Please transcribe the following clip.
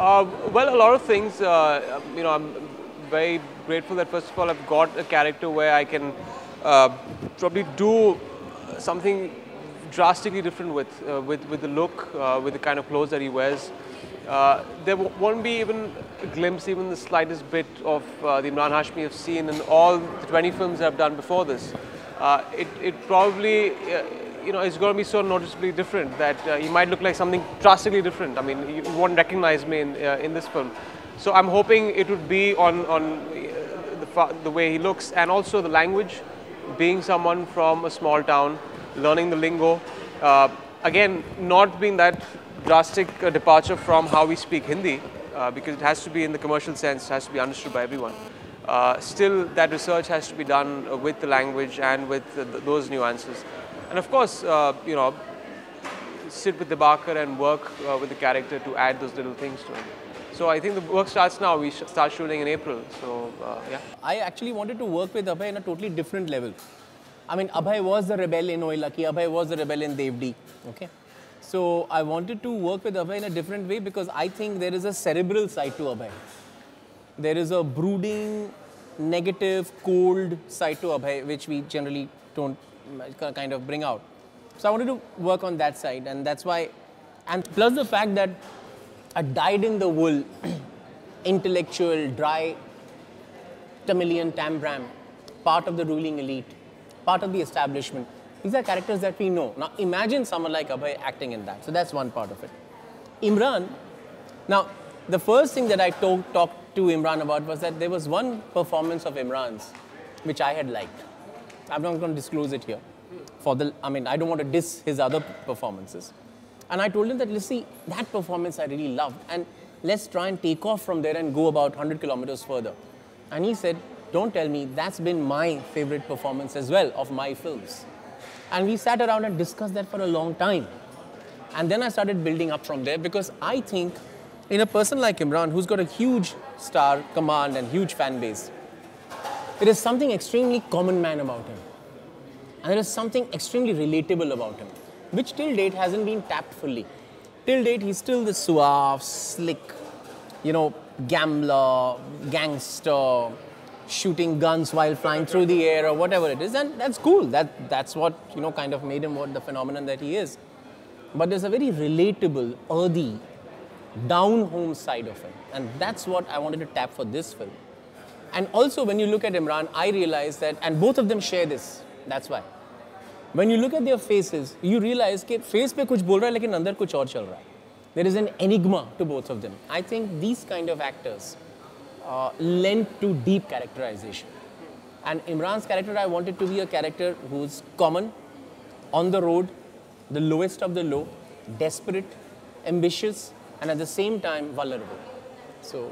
Well, a lot of things. You know, I'm very grateful that first of all I've got a character where I can probably do something drastically different with the look, with the kind of clothes that he wears. There won't be even a glimpse, even the slightest bit of the Imran Hashmi I've seen in all the 20 films that I've done before this. It probably, you know, it's going to be so noticeably different that he might look like something drastically different. I mean, you won't recognize me in this film. So I'm hoping it would be on the way he looks, and also the language, being someone from a small town, learning the lingo. Again, not being that drastic departure from how we speak Hindi, because it has to be in the commercial sense, it has to be understood by everyone. Still, that research has to be done with the language and with those nuances. And of course, you know, sit with Dibakar and work with the character to add those little things to it. So I think the work starts now. We start shooting in April. So, yeah. I actually wanted to work with Abhay in a totally different level. I mean, Abhay was the rebel in Oye Lucky. Abhay was the rebel in Devdi. Okay. So I wanted to work with Abhay in a different way because I think there is a cerebral side to Abhay. There is a brooding, negative, cold side to Abhay, which we generally don't kind of bring out. So I wanted to work on that side, and that's why, and plus the fact that a dyed-in-the-wool, intellectual, dry, Tamilian tambram, part of the ruling elite, part of the establishment. These are characters that we know. Now imagine someone like Abhay acting in that. So that's one part of it. Imran, now the first thing that I talked to Imran about was that there was one performance of Imran's which I had liked. I'm not going to disclose it here. I mean, I don't want to diss his other performances. And I told him that, let's see, that performance I really loved, and let's try and take off from there and go about 100 kilometers further. And he said, don't tell me, that's been my favorite performance as well of my films. And we sat around and discussed that for a long time. And then I started building up from there, because I think in a person like Imran, who's got a huge star command and huge fan base, there is something extremely common man about him. And there is something extremely relatable about him, which till date hasn't been tapped fully. Till date, he's still the suave, slick, you know, gambler, gangster, shooting guns while flying through the air or whatever it is, and that's cool. That's what, you know, kind of made him what the phenomenon that he is. But there's a very relatable, earthy, down-home side of him, and that's what I wanted to tap for this film. And also, when you look at Imran, I realize that, and both of them share this, that's why. When you look at their faces, you realize that face pe kuch bol raha hai, lekin andar kuch aur chal raha hai. There is an enigma to both of them. I think these kind of actors lend to deep characterization. And Imran's character, I wanted to be a character who's common, on the road, the lowest of the low, desperate, ambitious, and at the same time vulnerable. So.